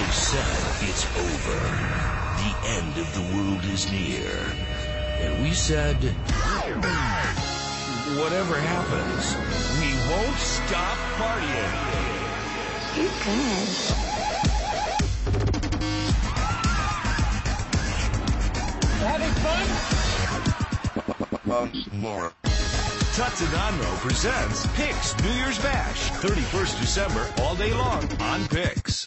They said it's over. The end of the world is near. And we said, whatever happens, we won't stop partying. You're good. Having fun? Once more. Tatsadano presents PIX New Year's Bash, 31st December, all day long on PIX.